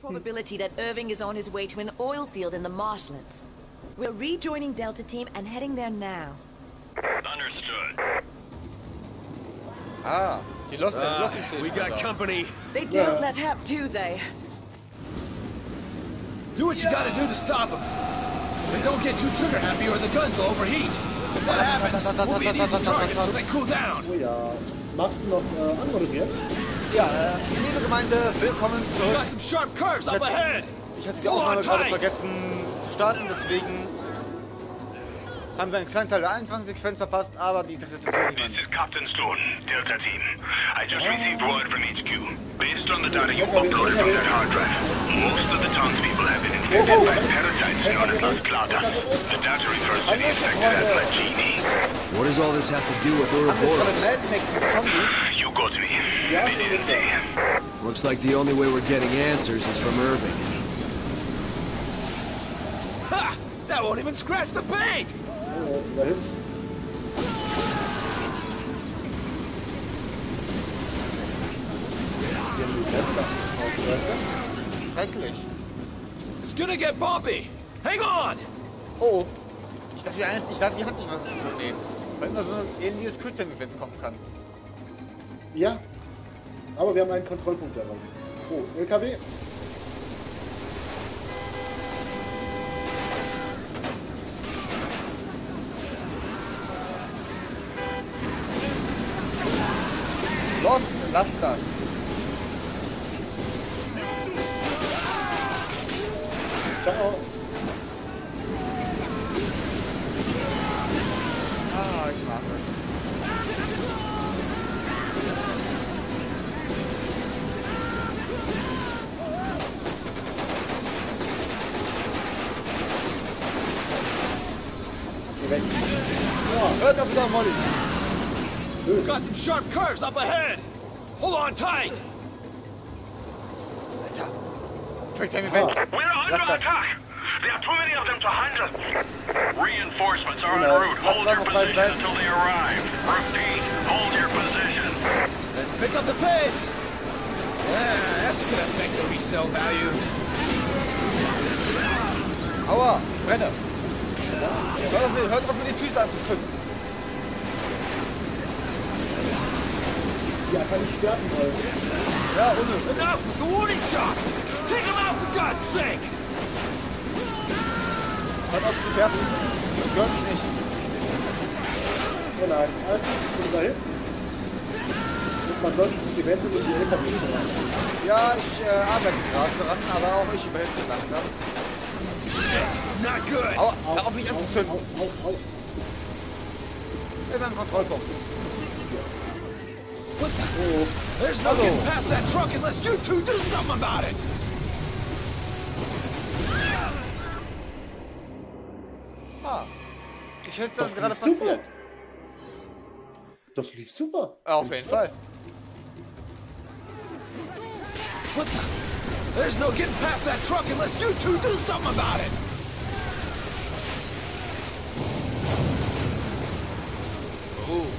probability that Irving is on his way to an oil field in the marshlands. We're rejoining Delta Team and heading there now. Understood. Ah, he lost them. We got company. They don't let hap, do they? Do what you gotta do to stop them. But don't get too trigger happy or the guns will overheat. If that happens, we'll be an easy target until they cool down. Oh ja. Magst du noch anmoderieren? Ja, liebe Gemeinde, willkommen zurück. Ich hatte die Aufnahme gerade vergessen zu starten, deswegen haben wir einen kleinen Teil der Anfangssequenz verpasst, aber die interessiert uns nicht mehr. This is Captain Stone, Delta Team. I just received word from HQ. Based on the data you uploaded from that hard drive, most of the townspeople have been infected by parasites known as Las Plata. The data refers to the infected as La Genie. What does all this have to do with Ouroboros? You go to me. They didn't say. Looks like the only way we're getting answers is from Irving. Ha! That won't even scratch the paint! It's gonna get bumpy! Hang on! Oh! Ich dachte, sie hat nicht was zu nehmen. Weil immer so ein ähnliches Quick-Time-Event kommen kann. Ja. Aber wir haben einen Kontrollpunkt erreicht. Oh, LKW! Los, lass das! Ciao! Ah, ich mag das. Hört auf wieder Molly. We've got some sharp curves up ahead. Hold on tight. Alter. We're under attack. There are too many of them to handle. Reinforcements are en route. Hold your position until they arrive. Repeat, hold your position. Let's pick up the pace. Yeah, that's gonna make them be so valued. Aua, Brenner. Hört auf, mir die Füße anzuzünden. Ja, kann ich sterben wollen. Ja, ohne. Enough with the warning shots! Take them out for God's sake! Hört auf zu werfen. Das gehört nicht. Ja, nein. Alles gut, ich bin dahin. Und man sollte sich die Wände durch die LKW machen. Ja, ich arbeite gerade daran, aber auch ich überhitze langsam. Not good. Aua, hör auf mich anzuzünden. Wir werden Kontrollpunkt. What the? Oh. There's no getting past that truck unless you two do something about it. Ah. Ich hätte das gerade passiert. Das lief super. Auf jeden Fall. What the? There's no getting past that truck unless you two do something about it! Ooh.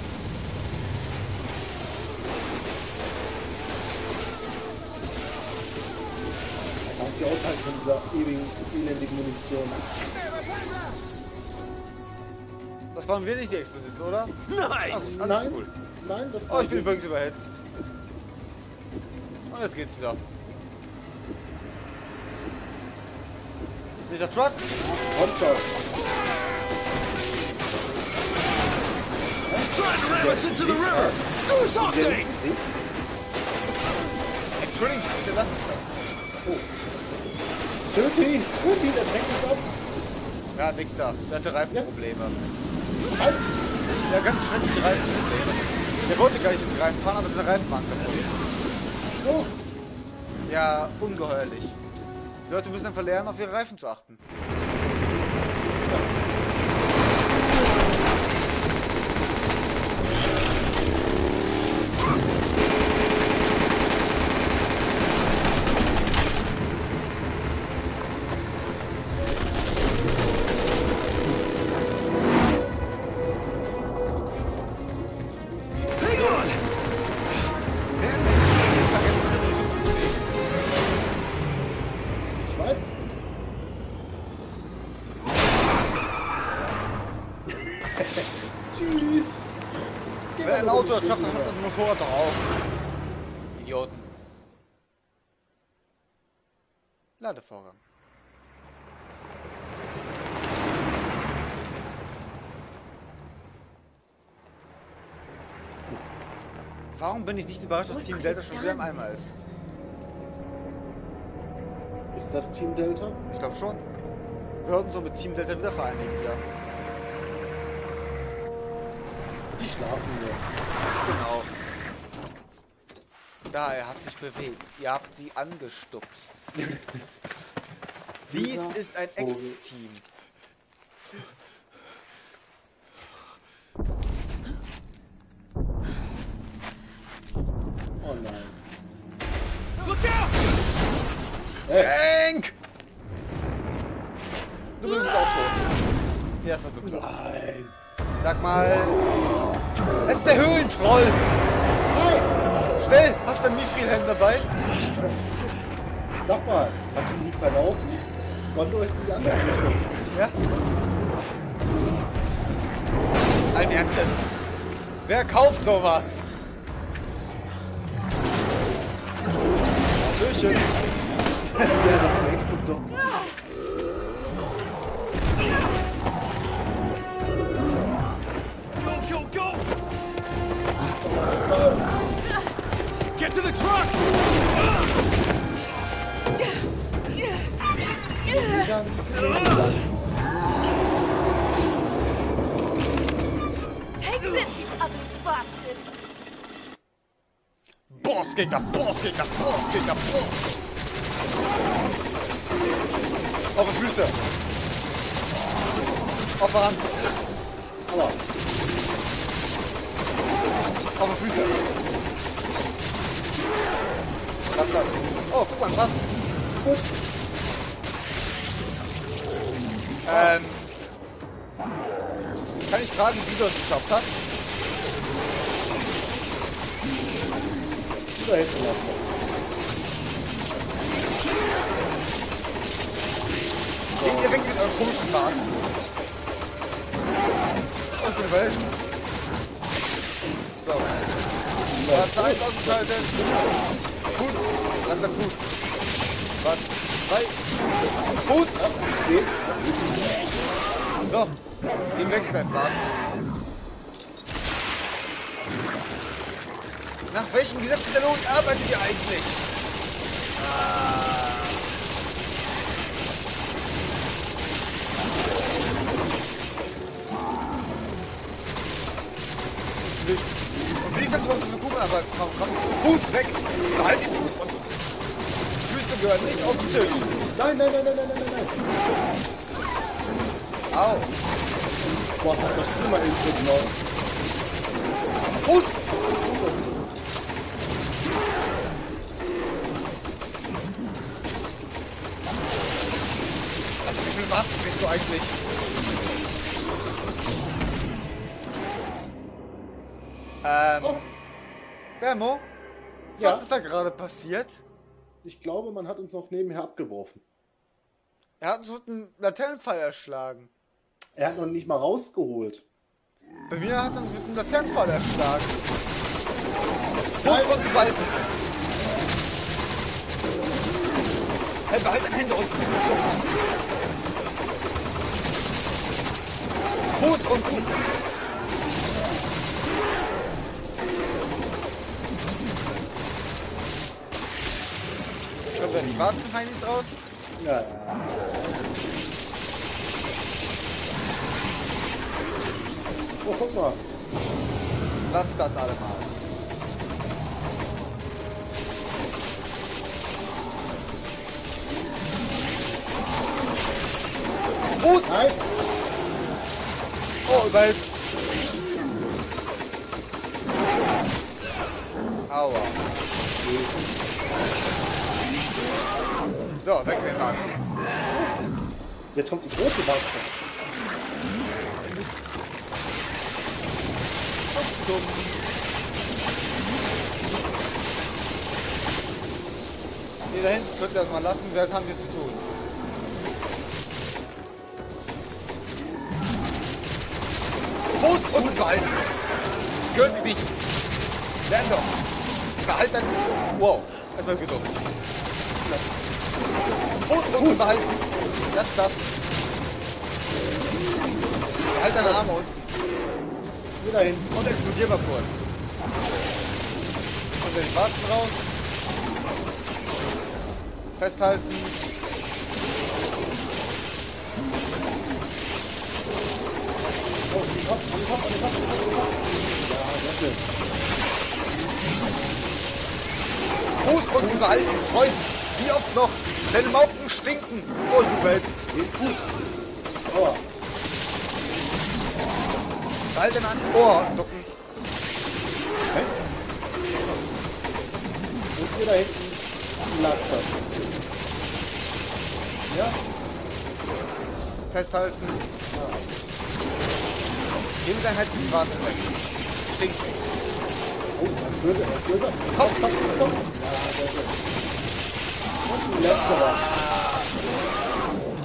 Da kannst du ja aushalten von dieser elendigen Munition. Das waren wir nicht die Exposition, oder? Nice! Ach, nein, cool. Nein, das war... Oh, ich bin übrigens überhetzt. Und jetzt geht's wieder. Dieser Truck? Hotshot. He's trying to ram us into the river. Do something. Entschuldigung, wir lassen es. Oh. Töti, der Dreck ist ab. Ja, nix da. Der hatte Reifenprobleme. Ja. Ja, ganz schreckliche Reifenprobleme. Der wollte gar nicht mit Reifen fahren, aber seine Reifen waren kaputt. Oh. Ja, ungeheuerlich. Die Leute müssen einfach lernen, auf ihre Reifen zu achten. ein Auto, das schafft doch noch das Motorrad drauf. Idioten. Ladevorgang. Warum bin ich nicht überrascht, dass Team Delta schon wieder im Eimer ist? Ist das Team Delta? Ich glaube schon. Wir würden so mit Team Delta wieder vereinigen, ja. Die schlafen hier. Genau. Da, er hat sich bewegt. Ihr habt sie angestupst. Dies ist ein Ex-Team. Tank! Du bist auch tot. Ja, das war so klar. Nein. Sag mal... Es ist der Höhlentroll! Schnell! Hast du einen Mifrilhelm dabei? Sag mal, hast du nicht verlaufen? Gondo ist in die andere Richtung. Ja? Allen Ernstes. Wer kauft sowas? Hallöchen. Der noch weg und so. Go, go, go! Get to the truck! Take this, you other bastard! Boss Gegner, Boss Gegner, Boss Gegner, Boss! Auf die Füße! Auf die Hand! Aua! Auf die Füße! Lass das! Oh, guck mal, was? Kann ich fragen, wie du das geschafft hast? Wieder hinten lassen. Geht ihr weg mit euren komischen Wagen? Und den Welt. So. Zeit ausgeschaltet. Fuß. An der Fuß. Was? Drei. Fuß. Geht. So. Geh weg mit deinem Wagen. Nach welchen Gesetzen der Logik arbeitet ihr eigentlich? Und wie kannst du uns gucken, aber komm, Fuß weg! Halt den Fuß und Füße gehören nicht auf den Tisch! Nein! Au! Boah, hat das immer den Tisch genommen! Fuß! Also wie viel Waffen kriegst du eigentlich? BärMo? Ja. Was ist da gerade passiert? Ich glaube, man hat uns noch nebenher abgeworfen. Er hat uns mit einem Laternenpfeil erschlagen. Er hat noch nicht mal rausgeholt. Bei mir hat er uns mit einem Laternenpfeil erschlagen. Fuß und Balken! Hey, behalt deine Hände unten! Fuß und Fuß! Kommt da die schwarzen Feinis raus? Ja. Oh, guck mal. Lass das alle mal. Fuß! Nein! Oh, überall. Aua. So, weg mit dem Wachsen. Jetzt kommt die große Wachsen. Ne, da hinten könnt ihr das mal lassen, das haben wir zu tun. Fuß und Bein! Können Sie nicht. Lern doch. Behalt dein... Wow. Erstmal geduckt. Fuß unten behalten. Lass das. Behalt deine Arme unten. Geh da hin. Und explodier mal kurz. Und den Schwarzen raus. Festhalten. Oh, die Kopf, die Kopf, die Kopf, die Kopf. Ja, das ist. Fuß unten behalten, Freund. Wie oft noch? Deine Mauken stinken. Oh, du wälzt. Den Fuß. Aua. Halt den an. Oh, ducken. Hä? Und hier da hinten. Lass das. Ja. Festhalten. Ja. Geh mit deinem Hals in die Warte weg. Stinkt. Oh, das ist böse, das ist böse. Komm, komm, komm. Ja, das ist böse. Und letzterer.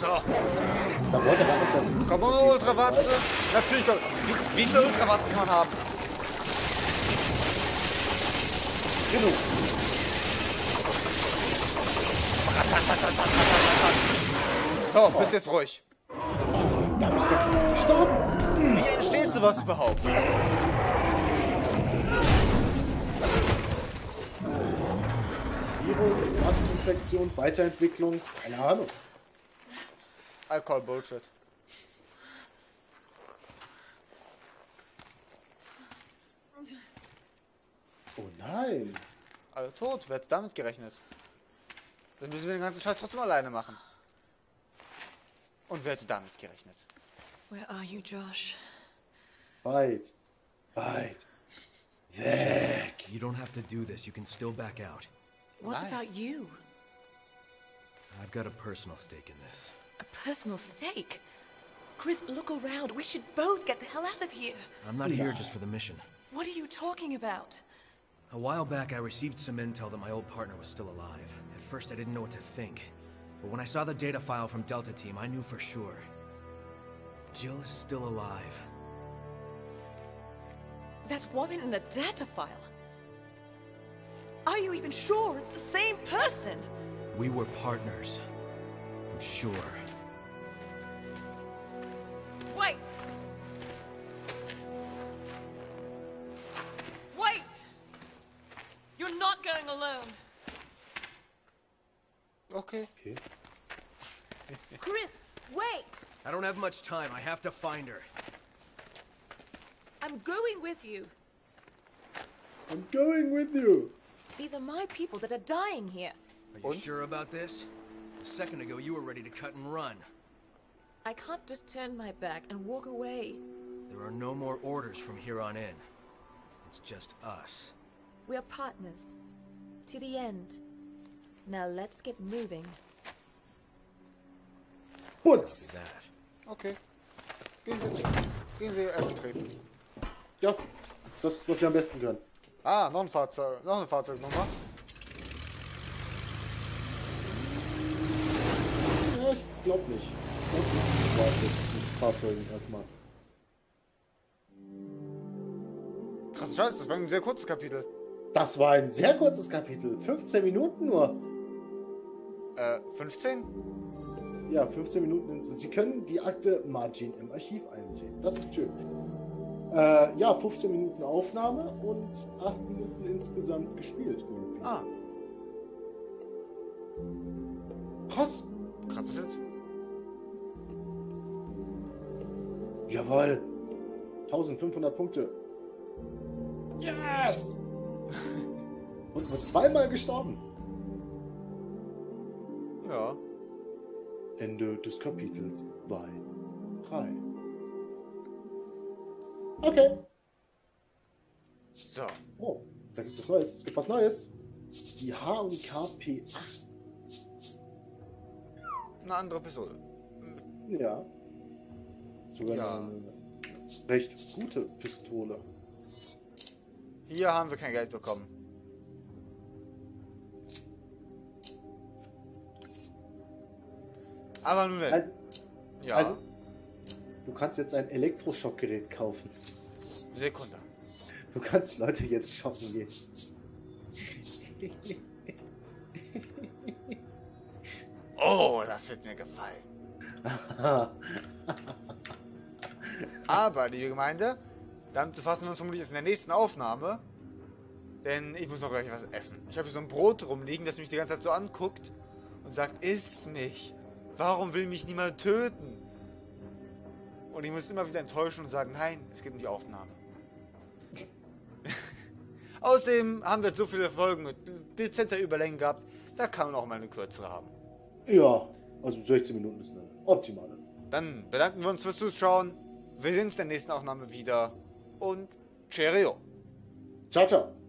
So. Da wollte er nicht sein. Komm, ohne Ultrawarze. Natürlich, komm. Wie viele Ultrawarze kann man haben? Genug. So, bist jetzt ruhig. Da bist du gestorben. Wie entsteht sowas überhaupt? Virus, Masseninfektion, Weiterentwicklung, keine Ahnung. I call bullshit. Oh nein. Alle tot, wer hat damit gerechnet? Dann müssen wir den ganzen Scheiß trotzdem alleine machen. Und wer hätte damit gerechnet? Where are you, Josh? Weit. Weit. Weg. You don't have to do this. You can still back out. What about you? I've got a personal stake in this. A personal stake? Chris, look around. We should both get the hell out of here. I'm not here just for the mission. What are you talking about? A while back, I received some intel that my old partner was still alive. At first, I didn't know what to think. But when I saw the data file from Delta Team, I knew for sure. Jill is still alive. That woman in the data file? Are you even sure it's the same person? We were partners. I'm sure. Wait! You're not going alone. Okay. Chris, wait! I don't have much time. I have to find her. I'm going with you. I'm going with you. These are my people that are dying here. Are you sure about this? A second ago, you were ready to cut and run. I can't just turn my back and walk away. There are no more orders from here on in. It's just us. We are partners. To the end. Now let's get moving. Putz! Okay. Gehen Sie erstreben. Ja, das, was wir am besten können. Ah, noch ein Fahrzeug. Noch eine Fahrzeugnummer. Ja, ich glaub nicht. Ich glaub nicht. Fahrzeugen erstmal. Krass, scheiße, das war ein sehr kurzes Kapitel. Das war ein sehr kurzes Kapitel. 15 Minuten nur. 15? Ja, 15 Minuten insgesamt. Sie können die Akte Margin im Archiv einsehen. Das ist tödlich. Ja, 15 Minuten Aufnahme und 8 Minuten insgesamt gespielt. Irgendwie. Ah. Krass. Krasser Shit. Jawohl. 1500 Punkte. Yes! Und nur zweimal gestorben. Ja. Ende des Kapitels 2, 3. Okay. So. Oh, da gibt es was Neues. Es gibt was Neues. Die H&KP8. Eine andere Episode. Ja. Sogar eine recht gute Pistole. Hier haben wir kein Geld bekommen. Aber nun denn. Also, ja. Also, du kannst jetzt ein Elektroschockgerät kaufen. Sekunde. Du kannst Leute jetzt schossen. Oh, das wird mir gefallen. Aber, liebe Gemeinde, damit befassen wir uns vermutlich jetzt in der nächsten Aufnahme. Denn ich muss noch gleich was essen. Ich habe hier so ein Brot rumliegen, das mich die ganze Zeit so anguckt und sagt, iss mich. Warum will mich niemand töten? Und ich muss immer wieder enttäuschen und sagen, nein, es geht um die Aufnahme. Außerdem haben wir jetzt so viele Folgen mit dezenter Überlänge gehabt, da kann man auch mal eine kürzere haben. Ja, also 16 Minuten ist eine optimale. Dann bedanken wir uns fürs Zuschauen. Wir sehen uns in der nächsten Aufnahme wieder und Cheerio. Ciao, ciao.